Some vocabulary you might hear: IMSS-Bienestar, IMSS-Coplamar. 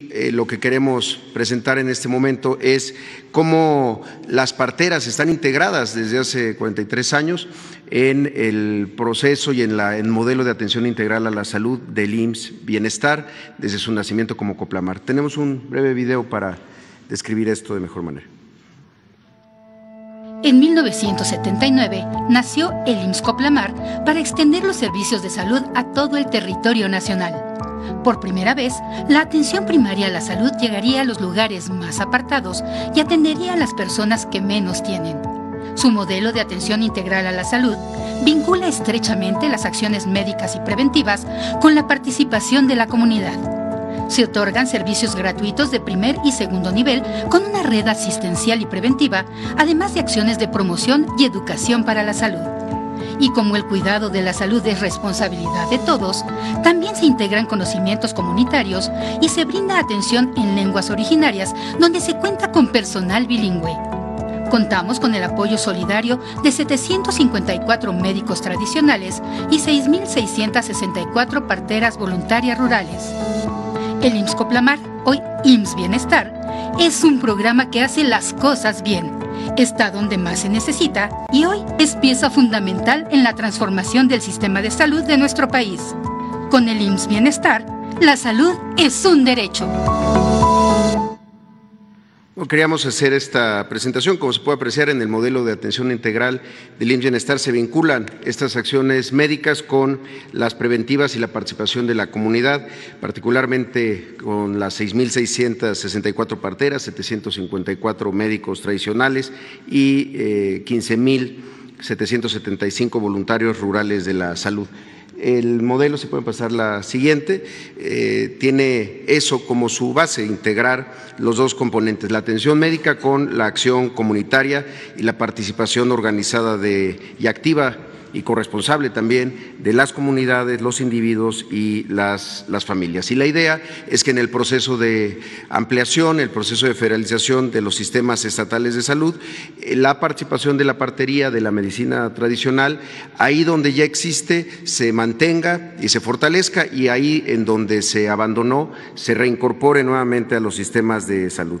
Lo que queremos presentar en este momento es cómo las parteras están integradas desde hace 43 años en el proceso y en el modelo de atención integral a la salud del IMSS-Bienestar desde su nacimiento como Coplamar. Tenemos un breve video para describir esto de mejor manera. En 1979 nació el IMSS-Coplamar para extender los servicios de salud a todo el territorio nacional. Por primera vez, la atención primaria a la salud llegaría a los lugares más apartados y atendería a las personas que menos tienen. Su modelo de atención integral a la salud vincula estrechamente las acciones médicas y preventivas con la participación de la comunidad. Se otorgan servicios gratuitos de primer y segundo nivel con una red asistencial y preventiva, además de acciones de promoción y educación para la salud. Y como el cuidado de la salud es responsabilidad de todos, también se integran conocimientos comunitarios y se brinda atención en lenguas originarias, donde se cuenta con personal bilingüe. Contamos con el apoyo solidario de 754 médicos tradicionales y 6.664 parteras voluntarias rurales. El IMSS-Coplamar, hoy IMSS-Bienestar, es un programa que hace las cosas bien. Está donde más se necesita y hoy es pieza fundamental en la transformación del sistema de salud de nuestro país. Con el IMSS-Bienestar, la salud es un derecho. Bueno, queríamos hacer esta presentación. Como se puede apreciar, en el modelo de atención integral del IMSS-Bienestar se vinculan estas acciones médicas con las preventivas y la participación de la comunidad, particularmente con las 6.664 parteras, 754 médicos tradicionales y 15.775 voluntarios rurales de la salud. El modelo, se puede pasar la siguiente, tiene eso como su base, integrar los dos componentes, la atención médica con la acción comunitaria y la participación organizada y activa y corresponsable también de las comunidades, los individuos y las familias. Y la idea es que en el proceso de ampliación, el proceso de federalización de los sistemas estatales de salud, la participación de la partería, de la medicina tradicional, ahí donde ya existe, se mantenga y se fortalezca, y ahí en donde se abandonó, se reincorpore nuevamente a los sistemas de salud.